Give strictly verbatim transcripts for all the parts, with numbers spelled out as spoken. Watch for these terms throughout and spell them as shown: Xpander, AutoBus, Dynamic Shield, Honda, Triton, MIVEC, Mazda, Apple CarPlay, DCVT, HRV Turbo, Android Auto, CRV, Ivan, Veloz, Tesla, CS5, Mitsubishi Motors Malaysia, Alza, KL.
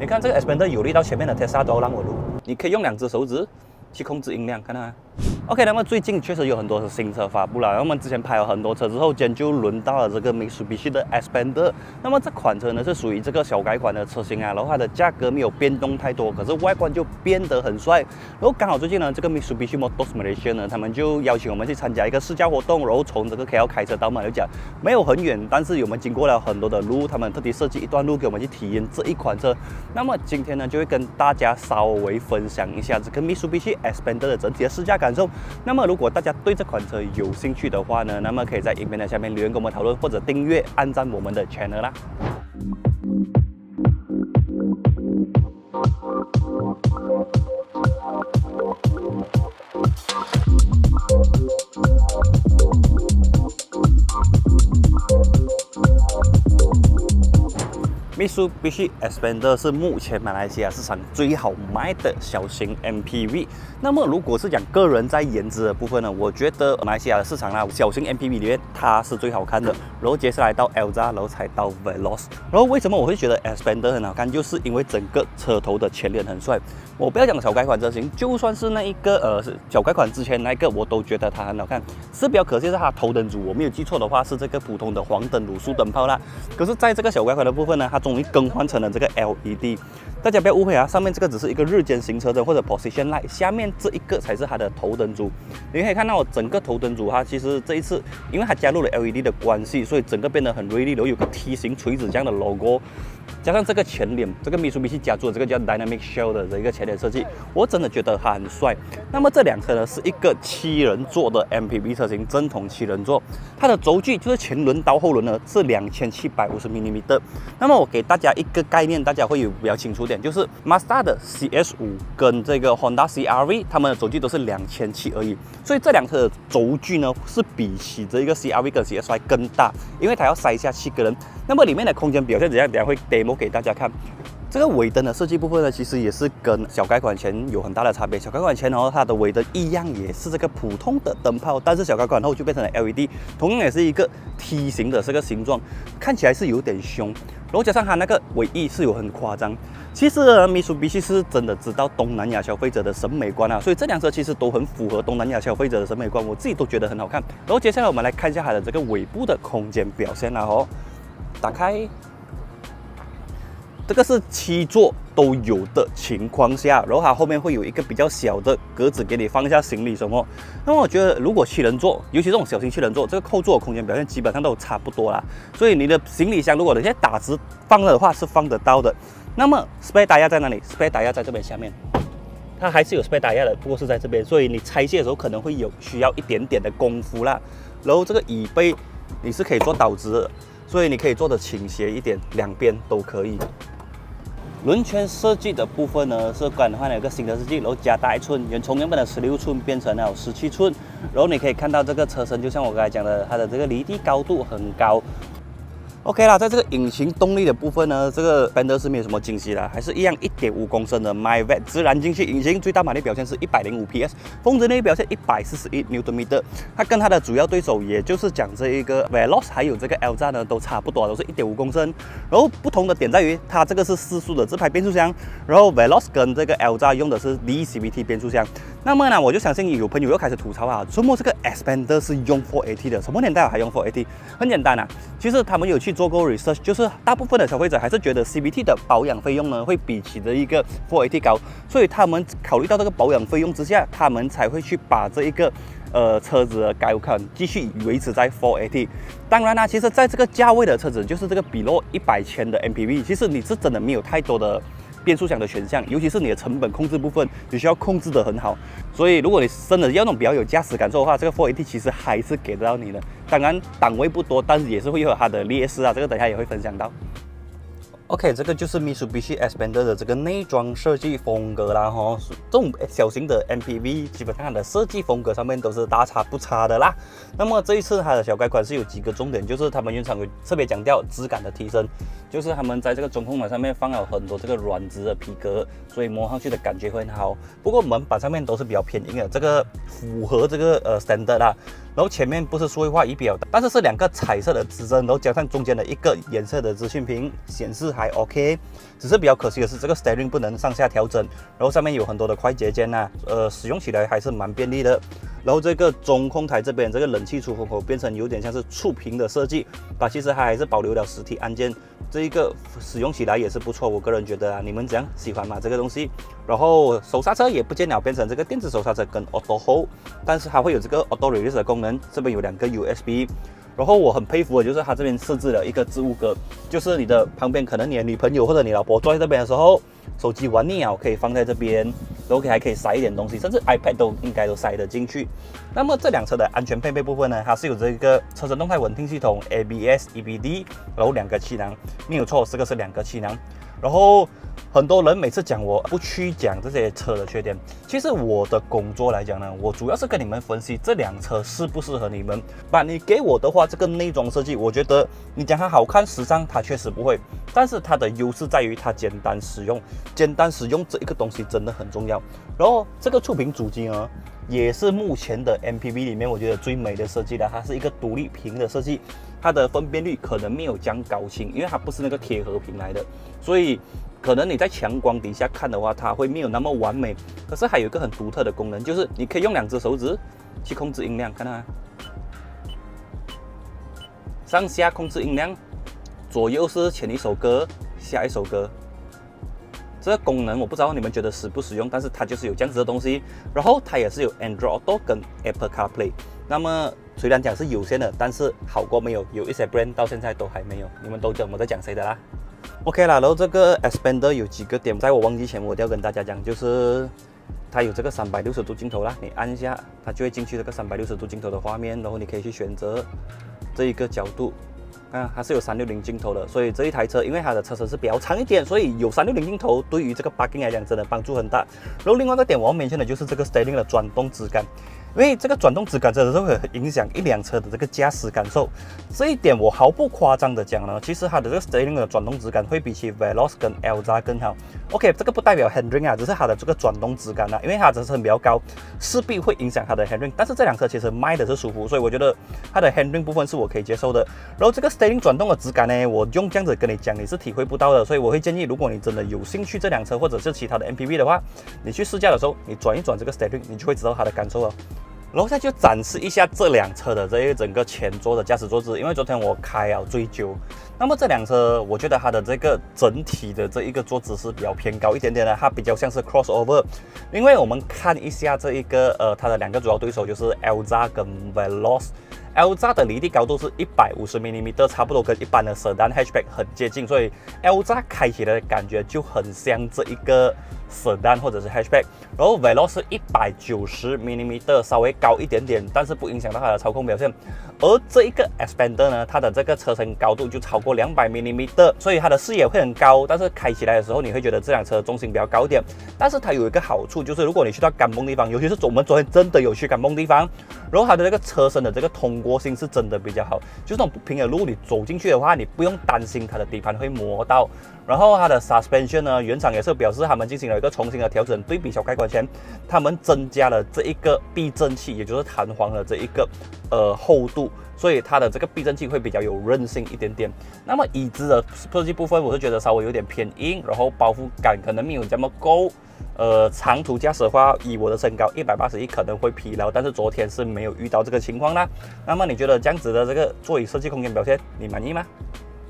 你看这个 Xpander 有力到前面的 Tesla 都要让我录，你可以用两只手指去控制音量，看到吗 ？OK， 那么最近确实有很多新车发布了，我们之前拍了很多车之后，今天就轮到了这个 Mitsubishi 的 Xpander。那么这款车呢是属于这个小改款的车型啊，然后它的价格没有变动太多，可是外观就变得很帅。然后刚好最近呢，这个 Mitsubishi Motors Malaysia 呢，他们就邀请我们去参加一个试驾活动，然后从这个 K L 开车到马六甲，没有很远，但是我们经过了很多的路，他们特地设计一段路给我们去体验这一款车。那么今天呢，就会跟大家稍微分享一下这个 Mitsubishi Xpander 的整体的试驾感受。那么，如果大家对这款车有兴趣的话呢，那么可以在影片的下面留言跟我们讨论，或者订阅、按赞我们的 channel 啦。Mitsubishi Xpander 是目前马来西亚市场最好卖的小型 M P V。那么，如果是讲个人在颜值的部分呢，我觉得马来西亚的市场啦，小型 M P V 里面它是最好看的。然后接下来到 Alza， 然后才到 Veloz。然后为什么我会觉得 Xpander 很好看，就是因为整个车头的前脸很帅。我不要讲小改款车型，就算是那一个呃小改款之前那一个，我都觉得它很好看。是比较可惜是它头灯组，我没有记错的话是这个普通的黄灯卤素灯泡啦。可是，在这个小改款的部分呢，它中 终于更换成了这个 L E D， 大家不要误会啊，上面这个只是一个日间行车灯或者 position light， 下面这一个才是它的头灯组。你可以看到整个头灯组它其实这一次，因为它加入了 L E D 的关系，所以整个变得很锐利，然后有个梯形锤子这样的 logo， 加上这个前脸，这个 Mitsubishi 家族的这个叫 Dynamic Shell 的一个前脸设计，我真的觉得它很帅。那么这辆车呢是一个七人座的 M P V 车型，正统七人座，它的轴距就是前轮到后轮呢是两千七百五十毫米。那么我给大家一个概念，大家会有比较清楚点，就是 Mazda 的 C S 五 跟这个 Honda C R V， 它们的轴距都是两千七而已，所以这辆车的轴距呢是比起这个 C R V 跟 C S 五 更大，因为它要塞下七个人。那么里面的空间表现怎样？等下会 demo 给大家看。这个尾灯的设计部分呢，其实也是跟小改款前有很大的差别。小改款前哦，它的尾灯一样也是这个普通的灯泡，但是小改款后就变成了 L E D， 同样也是一个梯形的这个形状，看起来是有点凶。然后加上它那个尾翼是有很夸张。其实Mitsubishi是真的知道东南亚消费者的审美观啊，所以这辆车其实都很符合东南亚消费者的审美观，我自己都觉得很好看。然后接下来我们来看一下它的这个尾部的空间表现啦哦，打开。这个是七座都有的情况下，然后它后面会有一个比较小的格子给你放一下行李什么。那么我觉得，如果七人座，尤其这种小型七人座，这个后座的空间表现基本上都差不多啦。所以你的行李箱，如果你现在打直放的话，是放得到的。那么 spare 打压在哪里 ？spare 打压在这边下面，它还是有 spare 打压的，不过是在这边，所以你拆卸的时候可能会有需要一点点的功夫啦。然后这个椅背你是可以做倒直的，所以你可以做的倾斜一点，两边都可以。轮圈设计的部分呢，是更换了一个新的设计，然后加大一寸，原从原本的十六寸变成了十七寸。然后你可以看到这个车身，就像我刚才讲的，它的这个离地高度很高。OK 啦，在这个引擎动力的部分呢，这个 Xpander 是没有什么惊喜的，还是一样 一点五公升的 M I V E C 自然进气引擎，最大马力表现是 一百零五匹 峰值内表现一百四十一牛顿米。它跟它的主要对手，也就是讲这一个 Veloz 还有这个 Alza 呢，都差不多，都是 一点五公升。然后不同的点在于，它这个是四速的自排变速箱，然后 Veloz 跟这个 Alza 用的是 D C V T 变速箱。那么呢，我就相信有朋友又开始吐槽啊，什么这个 Xpander 是用 四八零 的？什么年代还用 四八零？ 很简单啊，其实他们有去做过 research， 就是大部分的消费者还是觉得 C V T 的保养费用呢会比起的一个 四八零 高，所以他们考虑到这个保养费用之下，他们才会去把这一个呃车子的改款继续维持在四八零。当然啦、啊，其实在这个价位的车子，就是这个 below 一百千的 M P V， 其实你是真的没有太多的变速箱的选项，尤其是你的成本控制部分，你需要控制得很好。所以，如果你真的要那种比较有驾驶感受的话，这个 四八零 其实还是给得到你的。当然，档位不多，但是也是会有它的劣势啊，这个等一下也会分享到。OK， 这个就是 Mitsubishi Xpander 的这个内装设计风格啦哈，这种小型的 M P V 基本上它的设计风格上面都是大差不差的啦。那么这一次它的小改款是有几个重点，就是他们原厂有特别强调质感的提升，就是他们在这个中控板上面放了很多这个软质的皮革，所以摸上去的感觉会很好。不过门板上面都是比较偏硬的，这个符合这个呃 standard 啦。然后前面不是数位化仪表，但是是两个彩色的指针，然后加上中间的一个颜色的资讯屏显示。还 OK， 只是比较可惜的是这个 steering 不能上下调整，然后上面有很多的快捷键啊，呃，使用起来还是蛮便利的。然后这个中控台这边这个冷气出风口变成有点像是触屏的设计，但其实它还是保留了实体按键，这一个使用起来也是不错，我个人觉得啊，你们怎样喜欢吗这个东西？然后手刹车也不见了，变成这个电子手刹车跟 Auto Hold， 但是它会有这个 Auto Release 的功能，这边有两个 U S B。 然后我很佩服的就是它这边设置了一个置物格，就是你的旁边可能你的女朋友或者你老婆坐在这边的时候，手机玩腻了可以放在这边，然后还可以塞一点东西，甚至 iPad 都应该都塞得进去。那么这辆车的安全配备部分呢，它是有这个车身动态稳定系统 A B S、E B D， 然后两个气囊，没有错，这个是两个气囊。然后很多人每次讲我不去讲这些车的缺点，其实我的工作来讲呢，我主要是跟你们分析这辆车适不适合你们。把你给我的话，这个内装设计，我觉得你讲它好看时尚，它确实不会，但是它的优势在于它简单使用，简单使用这一个东西真的很重要。然后这个触屏主机呢，也是目前的 M P V 里面我觉得最美的设计了，它是一个独立屏的设计。 它的分辨率可能没有将高清，因为它不是那个贴合屏来的，所以可能你在强光底下看的话，它会没有那么完美。可是还有一个很独特的功能，就是你可以用两只手指去控制音量，看到吗？上下控制音量，左右是前一首歌，下一首歌。 这个功能我不知道你们觉得实不实用，但是它就是有这样子的东西。然后它也是有 Android Auto 跟 Apple CarPlay。那么虽然讲是有限的，但是好过没有，有一些 brand 到现在都还没有。你们都知道我在讲谁的啦 ？OK 啦，然后这个 Xpander 有几个点，在我忘记前我一定要跟大家讲，就是它有这个三百六十度镜头啦，你按一下，它就会进去这个三百六十度镜头的画面，然后你可以去选择这一个角度。 啊，它是有三六零镜头的，所以这一台车因为它的车身是比较长一点，所以有三六零镜头对于这个 parking 来讲真的帮助很大。然后另外一个点我要 mention 的就是这个 steering 的转动质感，因为这个转动质感真的是会影响一辆车的这个驾驶感受。这一点我毫不夸张的讲呢，其实它的这个 steering 的转动质感会比起 Veloz 跟 Alza 更好。OK， 这个不代表 handling 啊，只是它的这个转动质感啊，因为它的车身比较高，势必会影响它的 handling。但是这辆车其实卖的是舒服，所以我觉得它的 handling 部分是我可以接受的。然后这个 steering 转动的质感呢，我用这样子跟你讲，你是体会不到的，所以我会建议，如果你真的有兴趣这辆车或者是其他的 M P V 的话，你去试驾的时候，你转一转这个 steering， 你就会知道它的感受了。然后现在就展示一下这辆车的这一整个前座的驾驶坐姿，因为昨天我开了最久。那么这辆车，我觉得它的这个整体的这一个坐姿是比较偏高一点点的，它比较像是 crossover。因为我们看一下这一个呃，它的两个主要对手就是 Alza 跟 Veloz。 Alza 的离地高度是一百五十毫米， 差不多跟一般的 Sedan Hatchback 很接近，所以 Alza 开起来的感觉就很像这一个 Sedan 或者是 Hatchback。然后 Veloz 是 一百九十毫米， 稍微高一点点，但是不影响到它的操控表现。而这一个 Xpander 呢，它的这个车身高度就超过 两百毫米， 所以它的视野会很高，但是开起来的时候你会觉得这辆车重心比较高一点。但是它有一个好处就是，如果你去到甘蒙地方，尤其是我们昨天真的有去甘蒙地方，然后它的这个车身的这个通 通过性是真的比较好，就是那种不平的路，你走进去的话，你不用担心它的底盘会磨到。然后它的 suspension 呢，原厂也是表示他们进行了一个重新的调整，对比小改款前，他们增加了这一个避震器，也就是弹簧的这一个呃厚度，所以它的这个避震器会比较有韧性一点点。那么椅子的设计部分，我是觉得稍微有点偏硬，然后包覆感可能没有这么够。 呃，长途驾驶的话，以我的身高一百八十一可能会疲劳，但是昨天是没有遇到这个情况啦。那么你觉得这样子的这个座椅设计空间表现，你满意吗？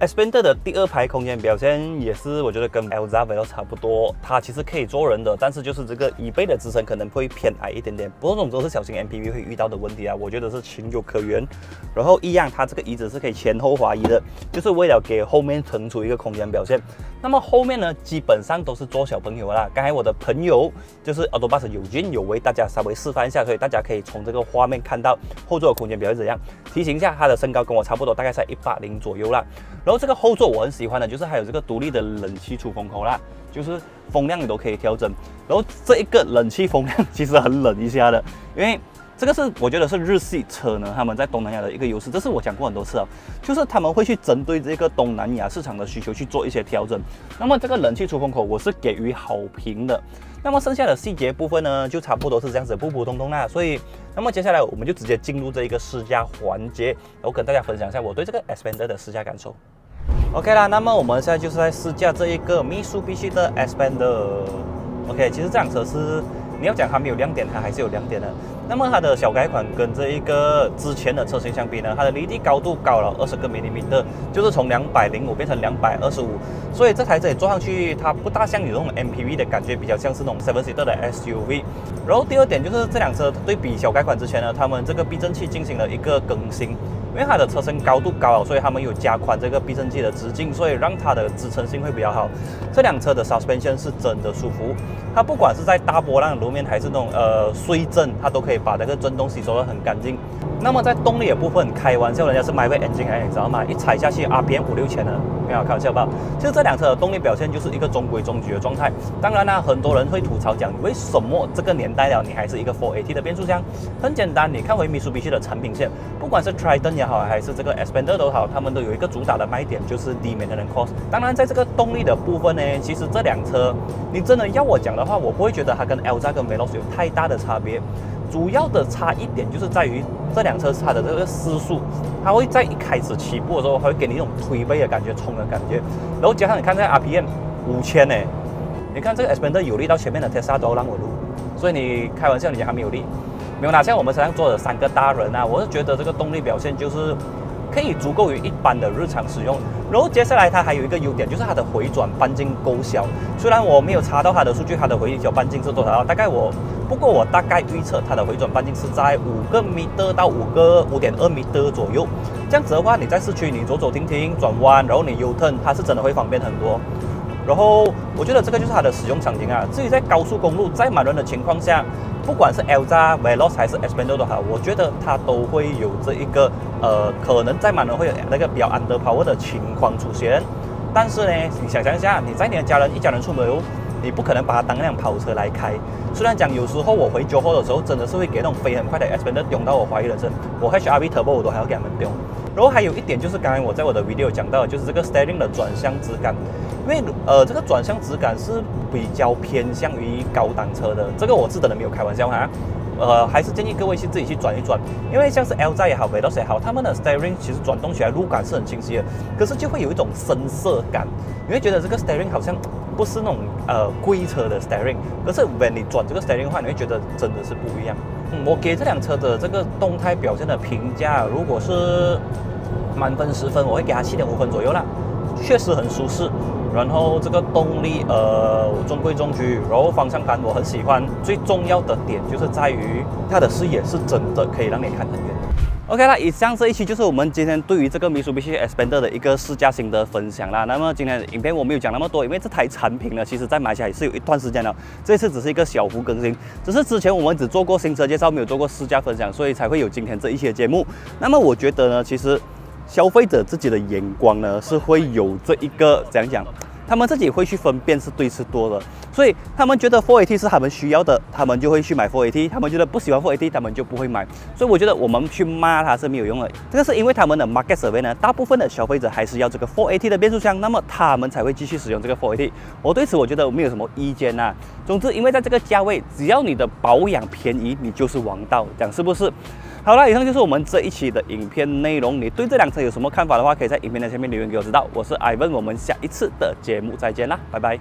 Xpander 的第二排空间表现也是，我觉得跟 Alza、Veloz 差不多。它其实可以坐人的，但是就是这个椅背的支撑可能会偏矮一点点。不过这种都是小型 M P V 会遇到的问题啊，我觉得是情有可原。然后一样，它这个椅子是可以前后滑移的，就是为了给后面腾出一个空间表现。那么后面呢，基本上都是坐小朋友啦。刚才我的朋友就是 AutoBus 有俊有为大家稍微示范一下，所以大家可以从这个画面看到后座的空间表现怎样。提醒一下，他的身高跟我差不多，大概在一百八十左右啦。 然后这个后座我很喜欢的，就是还有这个独立的冷气出风口啦，就是风量你都可以调整。然后这一个冷气风量其实很冷一下的，因为这个是我觉得是日系车呢，他们在东南亚的一个优势，这是我讲过很多次啊，就是他们会去针对这个东南亚市场的需求去做一些调整。那么这个冷气出风口我是给予好评的。那么剩下的细节部分呢，就差不多是这样子，普普通通啦。所以，那么接下来我们就直接进入这一个试驾环节，然后跟大家分享一下我对这个 Xpander 的试驾感受。OK 啦，那么我们现在就是在试驾这一个 Mitsubishi 的 Xpander。OK， 其实这辆车是你要讲它没有亮点，它还是有亮点的。那么它的小改款跟这一个之前的车型相比呢，它的离地高度高了二十个毫米，就是从两百零五变成两百二十五，所以这台车也坐上去，它不大像有那种 M P V 的感觉，比较像是那种 seven seater 的 S U V。然后第二点就是这辆车对比小改款之前呢，他们这个避震器进行了一个更新。 因为它的车身高度高了，所以他们有加宽这个避震器的直径，所以让它的支撑性会比较好。这辆车的 suspension 是真的舒服，它不管是在大波浪的路面还是那种呃碎震，它都可以把那个震动吸收得很干净。那么在动力的部分，开玩笑，人家是 M I V E C engine 来，你知道吗？一踩下去 R P M 五六千了，没有开玩笑吧？其实这辆车的动力表现就是一个中规中矩的状态。当然啦、啊，很多人会吐槽讲，为什么这个年代了，你还是一个 four eighty 的变速箱？很简单，你看回 Mitsubishi 的产品线，不管是 Triton 也好，还是这个 Xpander 都好，他们都有一个主打的卖点，就是低 maintenance cost。当然，在这个动力的部分呢，其实这辆车，你真的要我讲的话，我不会觉得它跟 Alza 跟 Veloz 有太大的差别。主要的差一点就是在于这辆车它的这个时速，它会在一开始起步的时候，它会给你一种推背的感觉、冲的感觉。然后加上你看这 R P M 五千呢，你看这个 Xpander 有力到前面的 Tesla 都要让我撸，所以你开玩笑你讲它没有力。 没有啦，像我们身上坐的三个大人啊，我是觉得这个动力表现就是可以足够于一般的日常使用。然后接下来它还有一个优点，就是它的回转半径够小。虽然我没有查到它的数据，它的回转半径是多少，大概我不过我大概预测它的回转半径是在五个米的到五个五点二米的左右。这样子的话，你在市区你走走停停、转弯，然后你 U turn， 它是真的会方便很多。 然后我觉得这个就是它的使用场景啊。至于在高速公路载满人的情况下，不管是 Alza、Veloz 还是 Xpander 都好，我觉得它都会有这一个呃，可能载满人会有那个比较 underpower 的情况出现。但是呢，你想象一下，你载你的家人一家人出门哦，你不可能把它当辆跑车来开。虽然讲有时候我回酒后的时候，真的是会给那种飞很快的 Xpander 顶到我怀疑人生，我 H R V Turbo 我都还要给他们顶。然后还有一点就是刚才我在我的 video 讲到的，就是这个 steering 的转向质感。 因为呃，这个转向质感是比较偏向于高档车的，这个我是真的没有开玩笑哈。呃，还是建议各位去自己去转一转，因为像是 Alza 也好 ，Veloz 也好，他们的 steering 其实转动起来路感是很清晰的，可是就会有一种深色感，你会觉得这个 steering 好像不是那种呃贵车的 steering， 可是 when 你转这个 steering 的话，你会觉得真的是不一样。嗯、我给这辆车的这个动态表现的评价，如果是满分十分，我会给它 七点五 分左右啦，确实很舒适。 然后这个动力呃中规中矩，然后方向盘我很喜欢，最重要的点就是在于它的视野是真的可以让你看很远。OK 啦，以上这一期就是我们今天对于这个 Mitsubishi Xpander 的一个试驾心得分享啦。那么今天的影片我没有讲那么多，因为这台产品呢，其实在马来西亚也是有一段时间了，这次只是一个小幅更新，只是之前我们只做过新车介绍，没有做过试驾分享，所以才会有今天这一期的节目。那么我觉得呢，其实。 消费者自己的眼光呢，是会有这一个怎样讲，他们自己会去分辨是对是多的，所以他们觉得four eighty是他们需要的，他们就会去买four eighty；他们觉得不喜欢four eighty，他们就不会买。所以我觉得我们去骂它是没有用的，这个是因为他们的 market survey 呢，大部分的消费者还是要这个four eighty的变速箱，那么他们才会继续使用这个four eighty。我对此我觉得我没有什么意见呐、啊。总之，因为在这个价位，只要你的保养便宜，你就是王道，讲是不是？ 好了，以上就是我们这一期的影片内容。你对这辆车有什么看法的话，可以在影片的下面留言给我知道。我是Ivan，我们下一次的节目再见啦，拜拜。